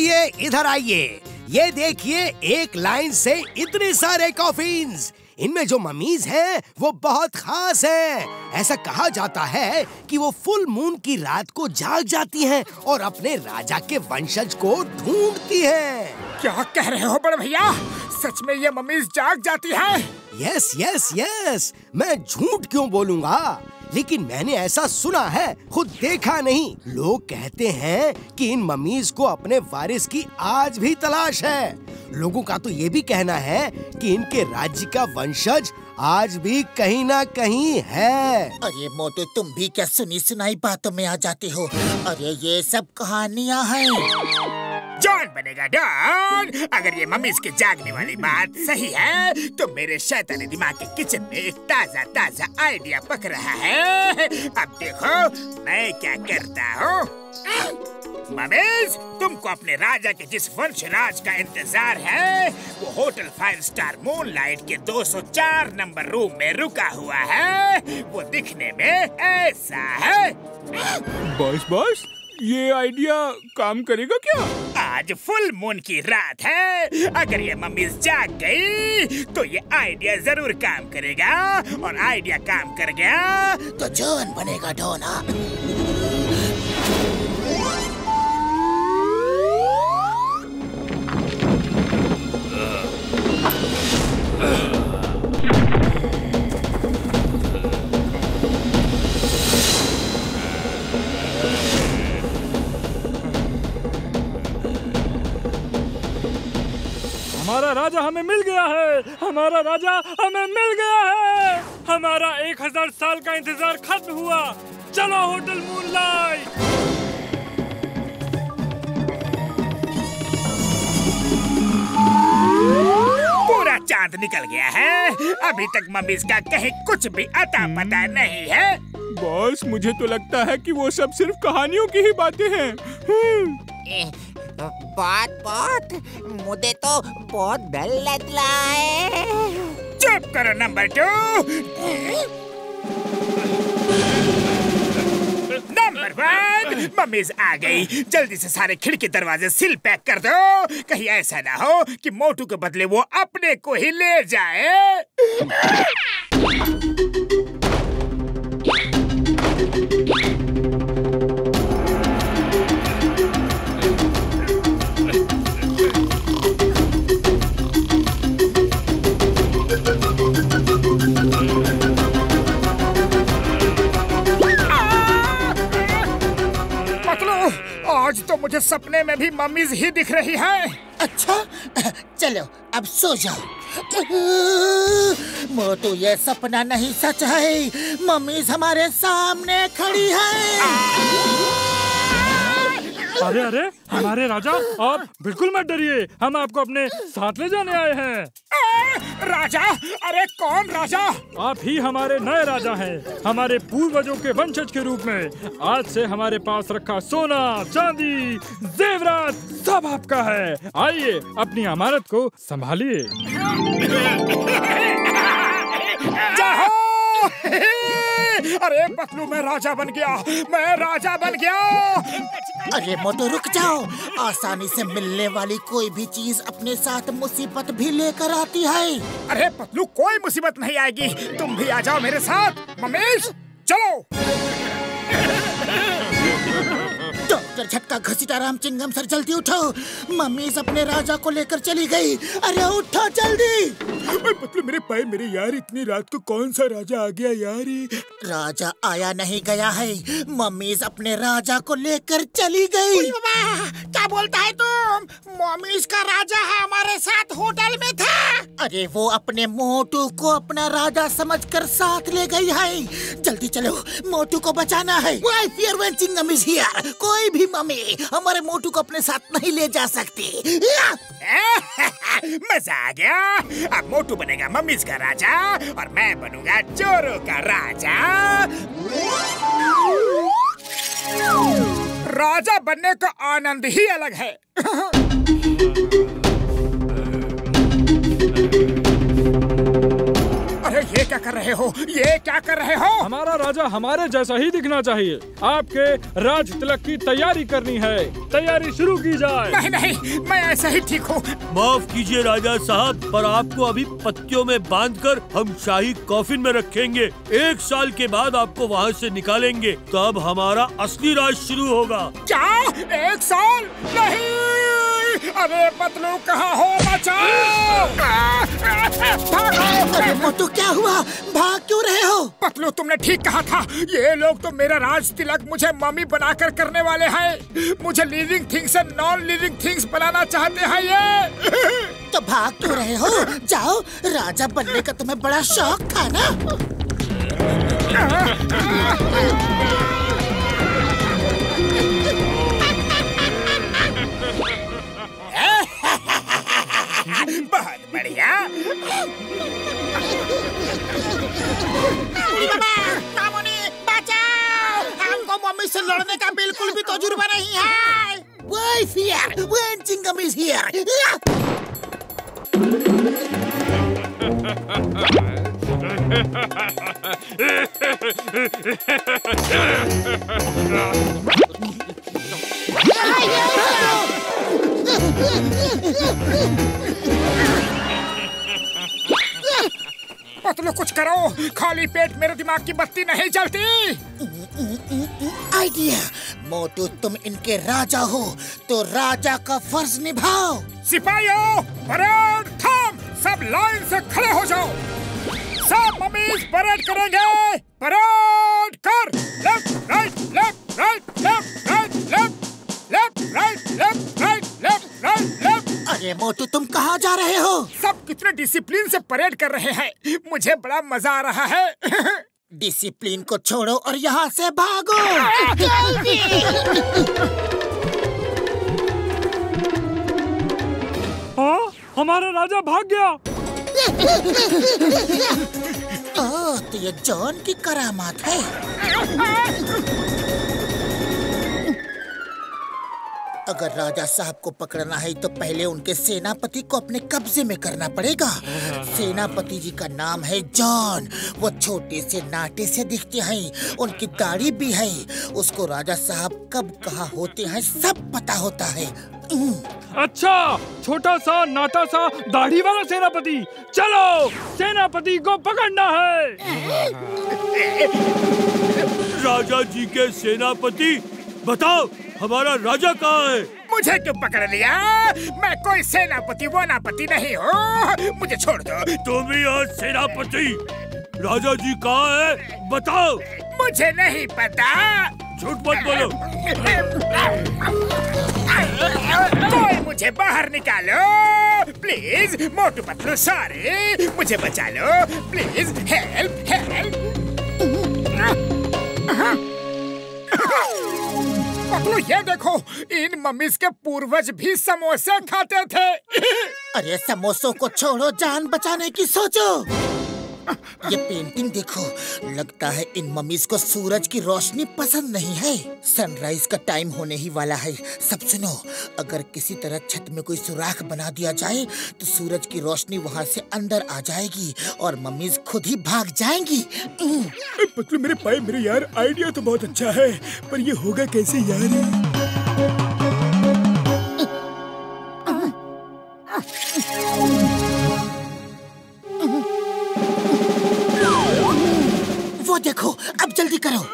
आइए, इधर आइए, ये देखिए एक लाइन से इतने सारे कॉफिन्स। इनमें जो ममीज हैं वो बहुत खास हैं। ऐसा कहा जाता है कि वो फुल मून की रात को जाग जाती हैं और अपने राजा के वंशज को ढूंढती हैं। क्या कह रहे हो बड़े भैया, सच में ये ममीज जाग जाती है? यस यस यस, मैं झूठ क्यों बोलूँगा, लेकिन मैंने ऐसा सुना है, खुद देखा नहीं। लोग कहते हैं कि इन ममीज को अपने वारिस की आज भी तलाश है। लोगों का तो ये भी कहना है कि इनके राज्य का वंशज आज भी कहीं ना कहीं है। अरे मोटू, तुम भी क्या सुनी सुनाई बातों में आ जाते हो? अरे ये सब कहानियाँ हैं। डॉन बनेगा डॉन। अगर ये मम्मी इसके जागने वाली बात सही है तो मेरे शैतानी दिमाग के किचन में एक ताजा ताजा आइडिया पक रहा है। अब देखो मैं क्या करता हूँ। ममेज, तुमको अपने राजा के जिस वंशराज का इंतजार है वो होटल 5 स्टार मूनलाइट के 204 नंबर रूम में रुका हुआ है। वो दिखने में ऐसा है। बस बस, ये आइडिया काम करेगा क्या? आज फुल मून की रात है, अगर ये मम्मीज जाग गई तो ये आइडिया जरूर काम करेगा, और आइडिया काम कर गया तो जॉन बनेगा डॉन। हमारा राजा हमें मिल गया है, हमारा राजा हमें मिल गया है। हमारा 1000 साल का इंतजार खत्म हुआ। चलो होटल मूनलाइट। पूरा चांद निकल गया है, अभी तक मम्मीज का कहीं कुछ भी अता पता नहीं है। बॉस, मुझे तो लगता है कि वो सब सिर्फ कहानियों की ही बातें हैं। बहुत मुझे तो बहुत डर लग रहा है। चुप करो नंबर 1, मम्मीज आ गई। जल्दी से सारे खिड़की दरवाजे सील पैक कर दो, कहीं ऐसा ना हो कि मोटू के बदले वो अपने को ही ले जाए। आज तो मुझे सपने में भी मम्मीज ही दिख रही है। अच्छा, चलो अब सो जाओ। मोटू, ये सपना नहीं सच है, मम्मीज हमारे सामने खड़ी है। अरे अरे, हमारे राजा, आप बिल्कुल मत डरिए, हम आपको अपने साथ ले जाने आए हैं। राजा? अरे कौन राजा? आप ही हमारे नए राजा हैं, हमारे पूर्वजों के वंशज के रूप में। आज से हमारे पास रखा सोना, चांदी, जेवरात सब आपका है। आइए अपनी अमानत को संभालिए। अरे पतलू, मैं राजा बन गया, मैं राजा बन गया। अरे मोटू, रुक जाओ। आसानी से मिलने वाली कोई भी चीज अपने साथ मुसीबत भी लेकर आती है। अरे पतलू, कोई मुसीबत नहीं आएगी, तुम भी आ जाओ मेरे साथ। ममेश, चलो। डॉक्टर झटका घसीटा राम चिंगम सर, जल्दी उठो, ममेश अपने राजा को लेकर चली गई। अरे उठो जल्दी। पतलू मेरे भाई, मेरे यार, इतनी रात को कौन सा राजा आ गया यार? राजा आया नहीं गया है, मम्मीज अपने राजा को लेकर चली गई। क्या बोलता है तुम? मम्मीज का राजा हमारे साथ होटल में था। अरे वो अपने मोटू को अपना राजा समझकर साथ ले गई है। जल्दी चलो, मोटू को बचाना है। Why fear when Chingam is here? कोई भी मम्मी हमारे मोटू को अपने साथ नहीं ले जा सकती। मजा आ गया। अब मोटू बनेगा मम्मीज का राजा और मैं बनूंगा चोरों का राजा। राजा बनने का आनंद ही अलग है। अरे ये क्या कर रहे हो? ये क्या कर रहे हो? हमारा राजा हमारे जैसा ही दिखना चाहिए। आपके राज तिलक की तैयारी करनी है, तैयारी शुरू की जाए। नहीं नहीं, मैं ऐसा ही ठीक हूँ। माफ कीजिए राजा साहब, पर आपको अभी पत्तियों में बांधकर हम शाही कॉफिन में रखेंगे। 1 साल के बाद आपको वहाँ से निकालेंगे, तब हमारा असली राज शुरू होगा। क्या 1 साल? नहीं, अरे पतलू कहाँ हो? बचाओ! तो क्या हुआ, भाग क्यों रहे हो? पतलू तुमने ठीक कहा था, ये लोग तो मेरा राज तिलक मुझे मम्मी बनाकर करने वाले हैं। मुझे लिविंग थिंग्स से नॉन लिविंग थिंग्स बनाना चाहते हैं ये। तो भाग क्यों रहे हो? जाओ, राजा बनने का तुम्हें बड़ा शौक था ना? बहुत बढ़िया। बचाओ! हमको मम्मी से लड़ने का बिल्कुल भी तजुर्बा नहीं है। Wife here, when Chingam is here. Patlu कुछ करो, खाली पेट मेरे दिमाग की बत्ती नहीं जलती। आइडिया, मोटू तुम इनके राजा हो तो राजा का फर्ज निभाओ। सिपाहियों, परेड थाम, सब लाइन से खड़े हो जाओ। सब मम्मीज परेड करेंगे। परेड कर। Left right left right left right left left right left right left right left. अरे मोटू तुम कहाँ जा रहे हो? सब कितने डिसिप्लिन से परेड कर रहे हैं, मुझे बड़ा मजा आ रहा है। डिसिप्लिन को छोड़ो और यहाँ से भागो। हाँ, हमारा राजा भाग गया। ओह, तो ये जॉन की करामात है। अगर राजा साहब को पकड़ना है तो पहले उनके सेनापति को अपने कब्जे में करना पड़ेगा। सेनापति जी का नाम है जॉन। वो छोटे से नाटे से दिखते हैं, उनकी दाढ़ी भी है। उसको राजा साहब कब कहाँ होते हैं सब पता होता है। अच्छा, छोटा सा नाटा सा दाढ़ी वाला सेनापति। चलो, सेनापति को पकड़ना है। राजा जी के सेनापति, बताओ हमारा राजा कहाँ है? मुझे क्यों पकड़ लिया? मैं कोई सेनापति वो नापति नहीं हूँ, मुझे छोड़ दो। तुम ही हो सेनापति। राजा जी कहाँ है बताओ। मुझे नहीं पता। झूठ मत बोलो। कोई मुझे बाहर निकालो प्लीज। मोटू पतलू सॉरी, मुझे बचा लो प्लीज। Help help. पतलू ये देखो, इन मम्मीज के पूर्वज भी समोसे खाते थे। अरे समोसों को छोड़ो, जान बचाने की सोचो। ये पेंटिंग देखो, लगता है इन मम्मीज को सूरज की रोशनी पसंद नहीं है। सनराइज का टाइम होने ही वाला है। सब सुनो, अगर किसी तरह छत में कोई सुराख बना दिया जाए तो सूरज की रोशनी वहाँ से अंदर आ जाएगी और मम्मीज खुद ही भाग जाएंगी। पतलू मेरे पाए मेरे यार, आइडिया तो बहुत अच्छा है पर ये होगा कैसे यार? वो देखो, अब जल्दी करो।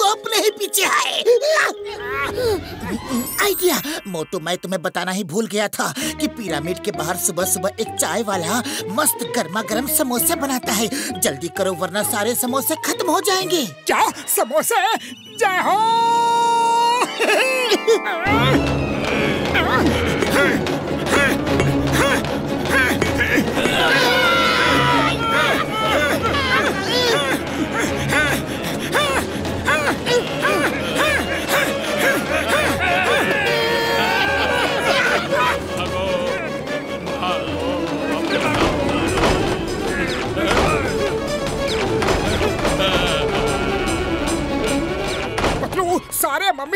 तो अपने ही पीछे है। आइडिया, मोटू मैं तुम्हें बताना ही भूल गया था कि पिरामिड के बाहर सुबह सुबह एक चाय वाला मस्त गर्मा गर्म समोसे बनाता है। जल्दी करो वरना सारे समोसे खत्म हो जाएंगे। क्या समोसे? जय हो।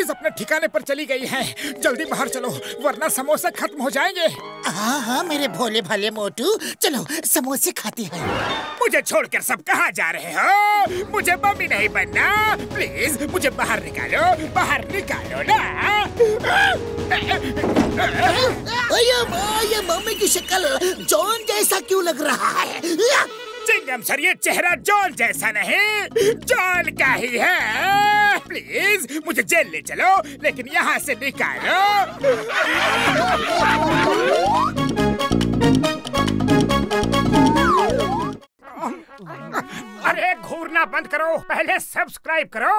पुलिस अपने ठिकाने पर चली गई है। जल्दी बाहर चलो वरना समोसे खत्म हो जाएंगे। हाँ हाँ मेरे भोले भाले मोटू, चलो समोसे खाते हैं। मुझे छोड़कर सब कहाँ जा रहे हो? मुझे मम्मी नहीं बनना, प्लीज मुझे बाहर निकालो, बाहर निकालो ना। ये मम्मी की शक्ल जॉन जैसा क्यों लग रहा है? चिंगम सर, ये चेहरा जॉन जैसा नहीं, जॉन का ही है। प्लीज मुझे जेल ले चलो, लेकिन यहाँ से निकालो। अरे घूरना बंद करो, पहले सब्सक्राइब करो।